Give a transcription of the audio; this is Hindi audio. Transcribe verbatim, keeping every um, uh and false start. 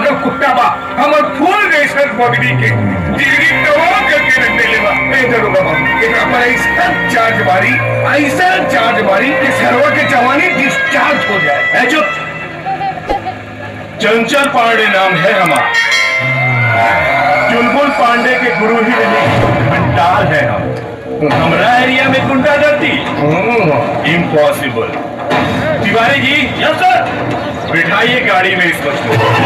अगर कुत्ता बा हमर फूल जैसे बॉडी के जीरी तोड़ करके रख लेबा ए जरूर बा एकरा पर ऐसा चार्ज मारी ऐसा चार्ज मारी कि सरवा के जवानी डिस्चार्ज हो जाए। है जो चंचल पांडे नाम है हमारा, चुलबुल पांडे के गुरु ही रहे भंडार है हम। हमारा एरिया में गुंडा डरती impossible. Tiwari ji yes sir, बिठाइए गाड़ी में इस बच्चों।